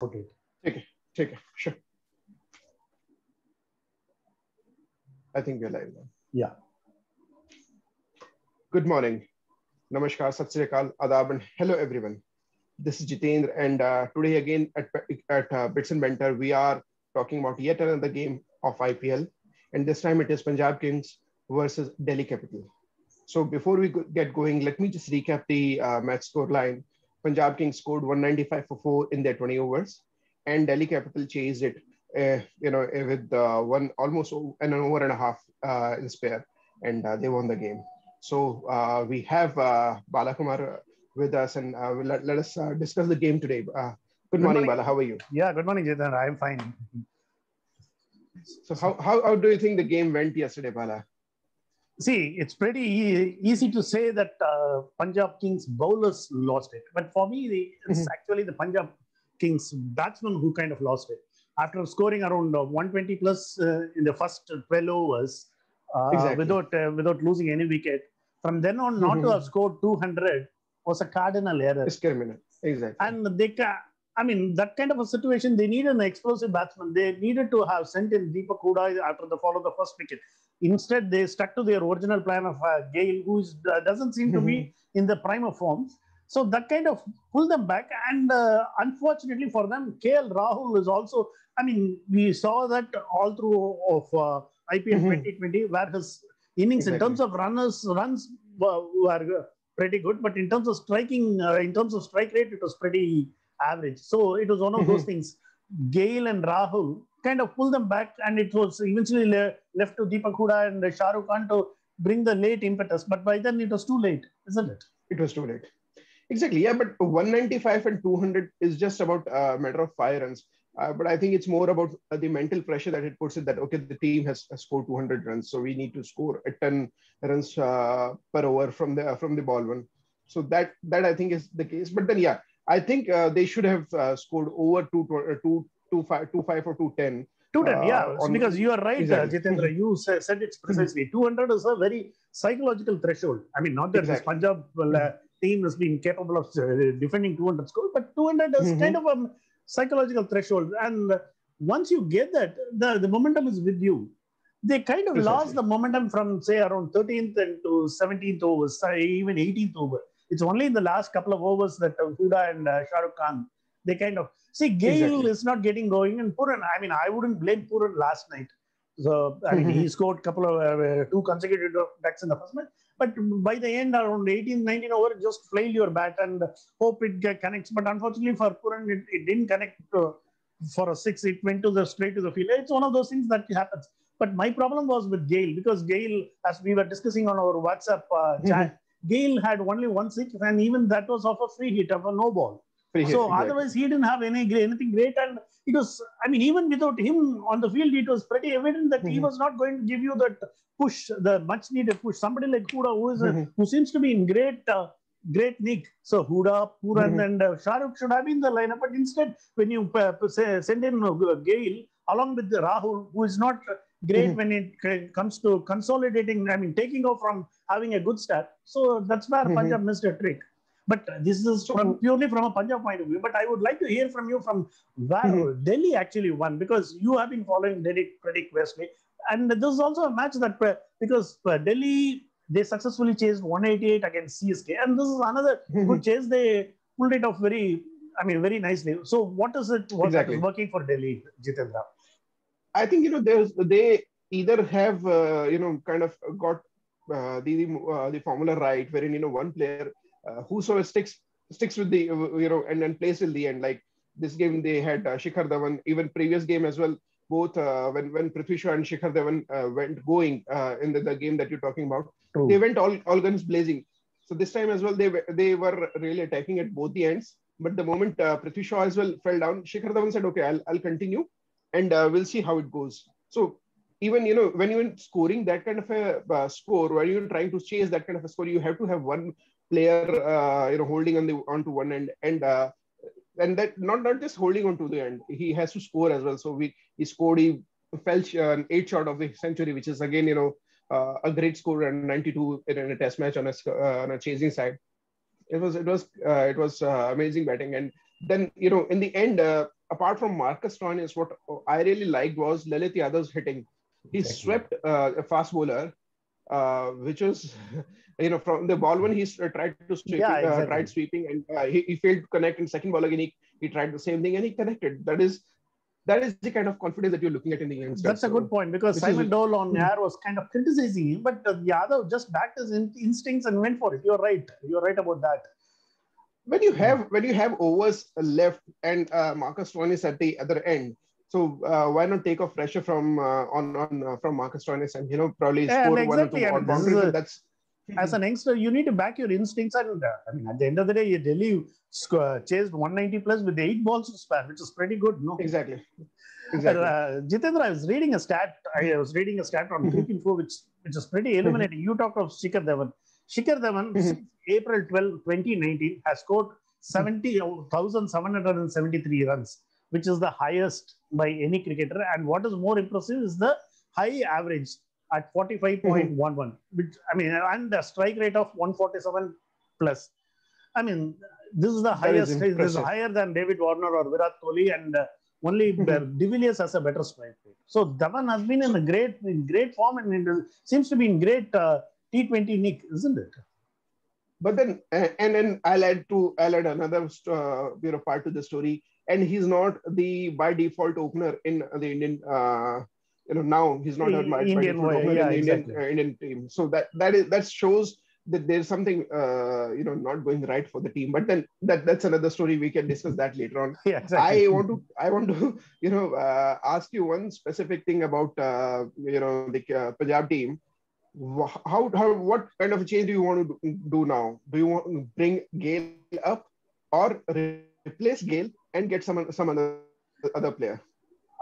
put it. Okay, sure. I think we're live now. Yeah. Good morning. Namaskar, Sat Sri Akal, Adab, and hello everyone. This is Jitendra, and today again at Bits and Banter, we are talking about yet another game of IPL, and this time it is Punjab Kings versus Delhi Capitals. So before we get going, let me just recap the match scoreline. Punjab Kings scored 195 for 4 in their 20 overs, and Delhi Capitals chased it, with one almost an over and a half in spare, and they won the game. So we have Balakumar with us, and let us discuss the game today. Good morning, Bala. How are you? Yeah, good morning, Jitendra. I am fine. So how do you think the game went yesterday, Bala? See, it's pretty easy to say that Punjab Kings bowlers lost it. But for me, it's actually the Punjab Kings batsmen who kind of lost it. After scoring around 120 plus in the first 12 overs, without losing any wicket, from then on not to have scored 200 was a cardinal error. It's criminal, exactly. And that kind of a situation, they needed an explosive batsman. They needed to have sent in Deepak Hooda after the fall of the first wicket. Instead, they stuck to their original plan of Gayle, who doesn't seem to be in the prime of form. So that kind of pulled them back. And unfortunately for them, KL Rahul is also, we saw that all through of IPL 2020, where his innings in terms of runs were pretty good. But in terms of striking, in terms of strike rate, it was pretty average. So it was one of those things. Gayle and Rahul kind of pulled them back, and it was eventually left to Deepak Hooda and Shah Rukh Khan to bring the late impetus. But by then it was too late, isn't it? It was too late. Exactly, yeah, but 195 and 200 is just about a matter of 5 runs. But I think it's more about the mental pressure that it puts it, that, okay, the team has scored 200 runs, so we need to score 10 runs per over from the ball one. So that I think is the case. But then, yeah, I think they should have scored over 225 or 210. 210, yeah, because you are right, exactly. Jitendra, you said it precisely. 200 is a very psychological threshold. Not that this Punjab team has been capable of defending 200 scores, but 200 is kind of a psychological threshold. And once you get that, the momentum is with you. They kind of lost the momentum from, say, around 13th and to 17th overs, even 18th over. It's only in the last couple of overs that Hooda and Shah Rukh Khan, they kind of... See, Gayle is not getting going, and Pooran, I wouldn't blame Pooran last night. So, he scored two consecutive ducks in the first match. But by the end, around 18, 19 over, just flail your bat and hope it connects. But unfortunately for Pooran, it didn't connect for a 6. It went straight to the field. It's one of those things that happens. But my problem was with Gayle, because Gayle, as we were discussing on our WhatsApp chat, Gayle had only 1 6, and even that was off a free hit, of a no ball. Otherwise, he didn't have anything great. And it was, even without him on the field, it was pretty evident that he was not going to give you that push, the much-needed push. Somebody like Hooda, who seems to be in great nick. So, Hooda, Pooran, and Shah Rukh should have been in the lineup. But instead, when you send in Gayle, along with Rahul, who is not great when it comes to consolidating, taking off from having a good start. So, that's where Punjab missed a trick. But this is purely from a Punjab point of view. But I would like to hear from you from where Delhi actually won, because you have been following Delhi pretty closely. And this is also a match that, because Delhi, they successfully chased 188 against CSK. And this is another good chase. They pulled it off very nicely. So what is it that is working for Delhi, Jitendra? I think, they either have, kind of got the formula right, wherein, one player, whosoever sticks with the and then plays till the end. Like this game, they had Shikhar Dhawan. Even previous game as well, both when Prithvi Shaw and Shikhar Dhawan went going in the game that you're talking about, they went all guns blazing. So this time as well, they were really attacking at both the ends. But the moment Prithvi Shaw as well fell down, Shikhar Dhawan said, "Okay, I'll continue, and we'll see how it goes." So even when you're scoring that kind of a score, when you're trying to chase that kind of a score, you have to have one player holding onto one end, and that not just holding on to the end, he has to score as well. So he scored, he fell an 8 short of the century, which is again a great score, and 92 in a test match on a chasing side. It was amazing batting. And then in the end apart from Marcus Stoinis, what I really liked was Lalit Yadav's hitting. He swept a fast bowler, which was, from the ball when he tried to sweep, tried sweeping, and he failed to connect. In second ball again, he tried the same thing and he connected. That is the kind of confidence that you're looking at in the youngster. That's a good point, because Simon Dole on air was kind of criticizing him, but Yadav just backed his instincts and went for it. You're right about that. When you have overs left and Marcus Stoinis at the other end, so why not take off pressure from Marcus Stoinis and probably score one or two boundaries. That's as an youngster, you need to back your instincts. And at the end of the day, Delhi chased 190 plus with 8 balls to spare, which is pretty good, no? Exactly. Jitendra, I was reading a stat on Krippinfo, which is pretty illuminating. You talked of Shikhar Dhawan. Shikhar Dhawan, since April 12, 2019, has scored 70,773 runs, which is the highest by any cricketer. And what is more impressive is the high average at 45.11, which and the strike rate of 147 plus. This is the highest. This is higher than David Warner or Virat Kohli, and only De Villiers has a better strike rate. So Dhawan has been in a great form, and it seems to be in great T20 nick, isn't it? But then, and I'll add another part to the story. And he's not the by default opener in the Indian. Now he's not hurt by Indian team. So that shows that there's something not going right for the team. But then that's another story. We can discuss that later on. Yeah, exactly. I want to ask you one specific thing about the Punjab team. How what kind of a change do you want to do now? Do you want to bring Gayle up or replace Gayle and get some other player?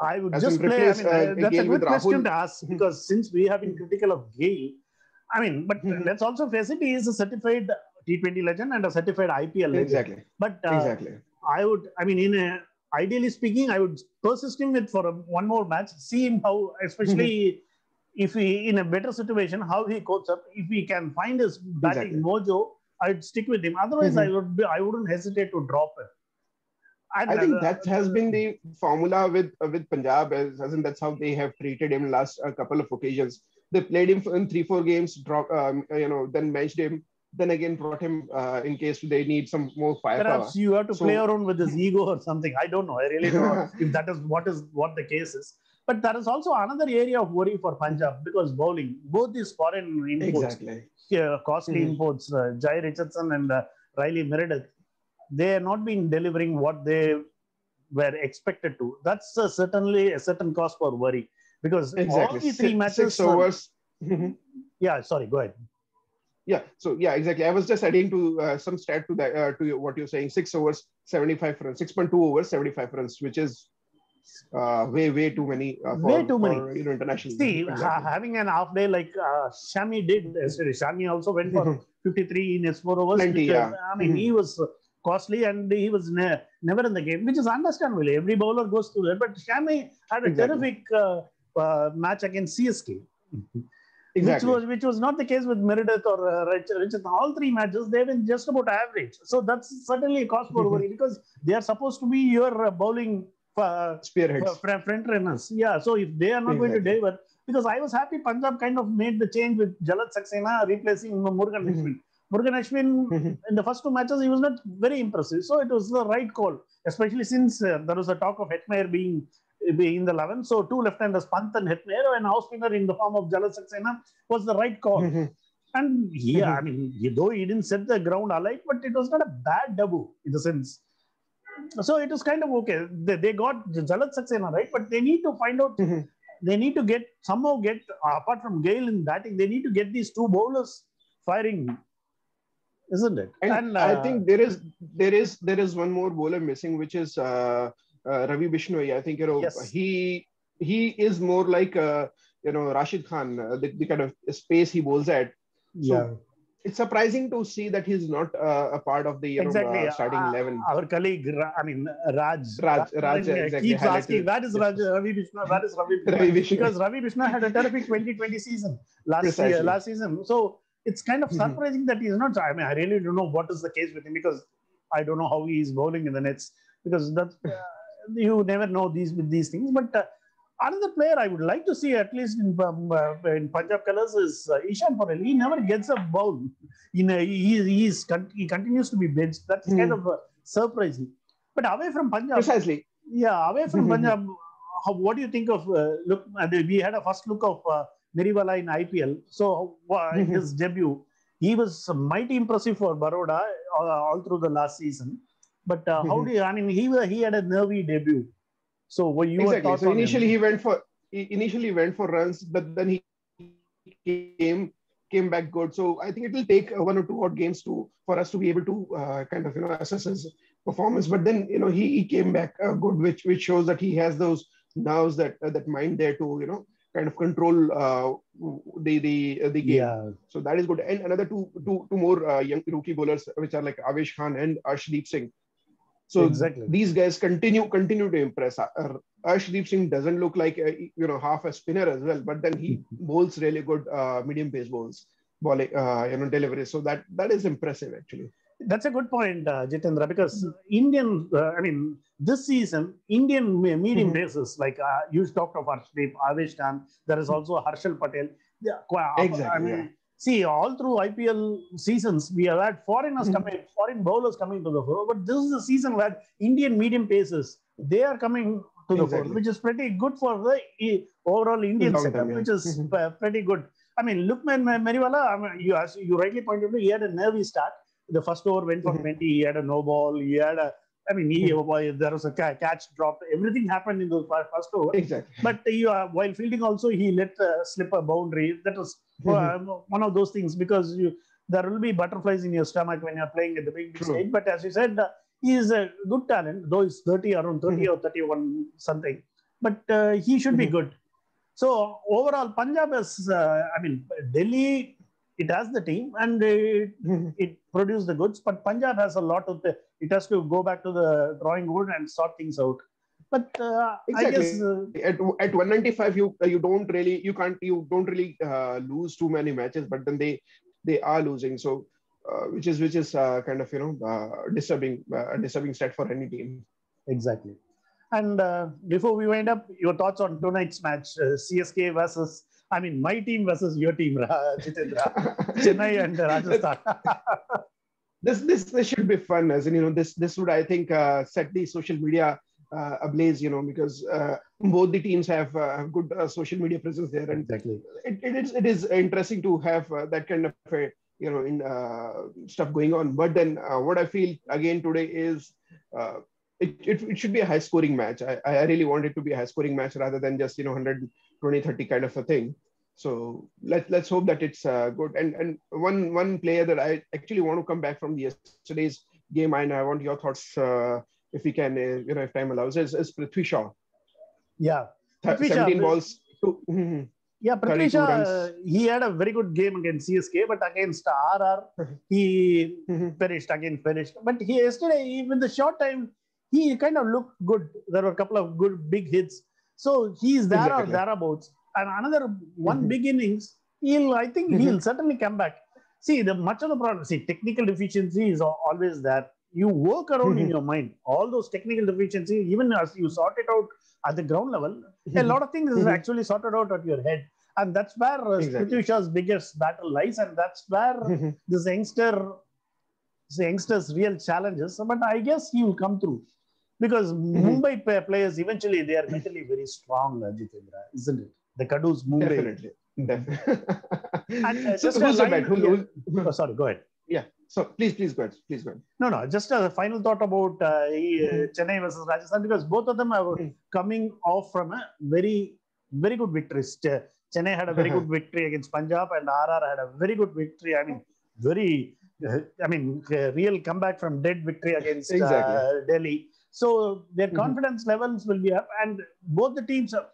I would just play. That's a good question to ask, because since we have been critical of Gayle, but let's also face it, he is a certified T20 legend and a certified IPL legend. Exactly. But ideally speaking, I would persist him for one more match, see him how, especially if he in a better situation, how he coaches up. If he can find his batting mojo, I'd stick with him. Otherwise, I wouldn't hesitate to drop him. I think that has been the formula with Punjab. That's how they have treated him last couple of occasions. They played him in 3-4 games, then benched him, then again brought him in case they need some more firepower. Perhaps you have to play around with his ego or something. I don't know. I really don't know if that is what the case is. But there is also another area of worry for Punjab, because bowling, both these foreign imports, costly imports, Jhye Richardson and Riley Meredith, they have not been delivering what they were expected to. That's certainly a certain cause for worry, because all the three matches... 6 overs. Yeah, sorry, go ahead. Yeah, exactly. I was just adding to some stat to that, to what you're saying. 6 overs, 75 runs. 6.2 overs, 75 runs, which is way too many for international. See, having an half day like Shami did yesterday. Shami also went for 53 in his 4 overs. He was... costly, and he was never in the game, which is understandable. Every bowler goes through that. But Shami had a terrific match against CSK, which was not the case with Meredith or Richardson. All three matches, they've been just about average. So that's certainly a cause for worry, because they are supposed to be your bowling spearheads, front runners. Yeah. So if they are not going to deliver, because I was happy Punjab kind of made the change with Jalaj Saxena replacing Murugan Ashwin. Murugan Ashwin, in the first 2 matches, he was not very impressive. So it was the right call, especially since there was a talk of Hetmyer being in the 11. So 2 left-handers, Pant and Hetmyer, and house spinner in the form of Jalaj Saxena was the right call. And though he didn't set the ground alight, but it was not a bad debut in the sense. So it was kind of okay. They got Jalaj Saxena right, but they need to find out. They need to get apart from Gayle in batting, they need to get these 2 bowlers firing. Isn't it? And I think there is one more bowler missing, which is Ravi Bishnoi. I think he is more like Rashid Khan, the kind of space he bowls at. So it's surprising to see that he's not a part of the starting 11. Our colleague, Raj keeps asking, where is Ravi Bishnoi? Where is Ravi Bishnoi? Because Ravi Bishnoi had a terrific 2020 season last season. So. It's kind of surprising that he's not. I really don't know what is the case with him, because I don't know how he is bowling in the nets, because that's you never know these with these things. But another player I would like to see, at least in Punjab colours, is Ishan Patel. He never gets a bowl. You know, he continues to be benched. That's kind of surprising. But away from Punjab, precisely. Yeah, away from Punjab. What do you think of look? We had a first look of Meriwala in IPL. So his debut, he was mighty impressive for Baroda all through the last season. But how do you? I mean, he had a nervy debut. So were you exactly. So initially he went for runs, but then he came back good. So I think it will take 1 or 2 odd games for us to be able to kind of assess his performance. But then he came back good, which shows that he has those nerves, that mind there to kind of control the game. Yeah. So that is good. And another two more young rookie bowlers, which are like Avesh Khan and Arshdeep Singh. So exactly. These guys continue to impress. Arshdeep Singh doesn't look like half a spinner as well, but then he bowls really good medium pace delivery. So that is impressive actually. That's a good point, Jitendra, because Indian, this season, Indian medium bases, like you talked of Arshdeep, Avesh Khan, there is also Harshal Patel. See, all through IPL seasons, we have had foreign bowlers coming to the fore, but this is the season where Indian medium paces, they are coming to the fore, which is pretty good for the overall Indian setup, which is pretty good. I mean, Lukman Meriwala, you rightly pointed out, he had a nervy start. The first over went for 20. He had a no ball. He had there was a catch dropped. Everything happened in the first over. Exactly. But while fielding also, he let slip a boundary. That was one of those things, because there will be butterflies in your stomach when you're playing at the big stage. But as you said, he is a good talent, though he's around 30 or 31 something. But he should be good. So overall, Punjab is, Delhi. It has the team and it produced the goods, but Punjab has a lot of it has to go back to the drawing board and sort things out. But exactly. I guess at 195, you don't really lose too many matches, but then they are losing, so which is kind of disturbing stat for any team. Exactly. And before we wind up, your thoughts on tonight's match, CSK versus. I mean, my team versus your team, Jitendra, Chennai and Rajasthan. This should be fun, as in this would, I think, set the social media ablaze, because both the teams have good social media presence there, and exactly. it is interesting to have that kind of stuff going on. But then what I feel again today is. It should be a high-scoring match. I really want it to be a high-scoring match rather than just 120-30 kind of a thing. So let's hope that it's good. And one player that I actually want to come back from yesterday's game, and I want your thoughts if we can, if time allows, is Prithvi Shaw. Yeah, Prithvi Shaw. 17 balls. Yeah, Prithvi Shaw. He had a very good game against CSK, but against RR, he perished. But yesterday, even the short time. He kind of looked good. There were a couple of good big hits. So he's there exactly. or thereabouts. And another one big innings, I think he'll certainly come back. See, much of the problem, technical deficiency is always there. You work around in your mind. All those technical deficiencies, even as you sort it out at the ground level, a lot of things is actually sorted out at your head. And that's where Prithvi Shaw's biggest battle lies. And that's where this youngster's real challenges. But I guess he will come through. Because Mumbai players, eventually, they are mentally very strong, Jitendra, isn't it? The Kadu's Mumbai. Definitely. And just a line, sorry, go ahead. Yeah, so please go ahead. Please go ahead. No, just a final thought about Chennai versus Rajasthan, because both of them are coming off from a very, very good victory. Chennai had a very good victory against Punjab, and RR had a very good victory. Real comeback from dead victory against Delhi. So their confidence levels will be up, and both the teams are,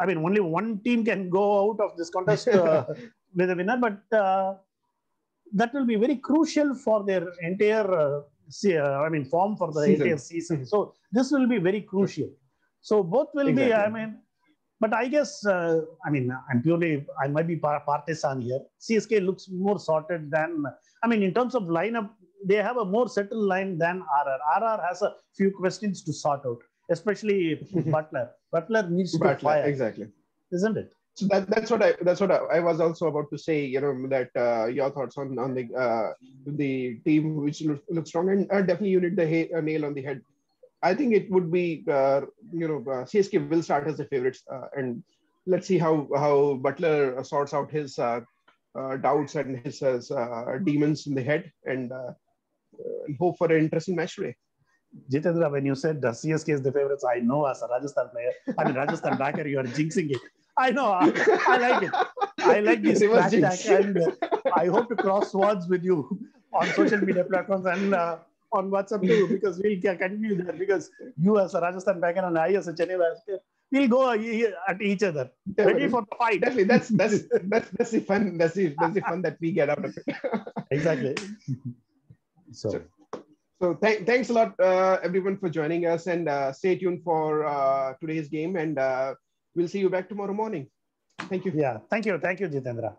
only one team can go out of this contest with a winner, but that will be very crucial for their entire, form for the entire season. So this will be very crucial. So both will be, but I guess, I might be partisan here. CSK looks more sorted than, in terms of lineup, they have a more settled line than RR. RR has a few questions to sort out. especially Butler. Butler needs to fire. Exactly. Isn't it? So that's what I was also about to say. You know that your thoughts on the team which looks strong, and definitely you hit the nail on the head. I think it would be CSK will start as the favorites, and let's see how Butler sorts out his doubts and his demons in the head, and hope for an interesting match today. Jitendra, when you said CSK is the favorites, I know as a Rajasthan player, I mean Rajasthan backer, you are jinxing it. I know. I like it. I like this hashtag, and I hope to cross swords with you on social media platforms and on WhatsApp too, because we'll continue that. Because you as a Rajasthan backer and I as a Chennai backer, we'll go at each other, ready for the fight. Definitely, that's the fun. That's the fun that we get out of it. Exactly. So thanks a lot, everyone, for joining us, and stay tuned for today's game, and we'll see you back tomorrow morning. Thank you. Yeah, thank you, Jitendra.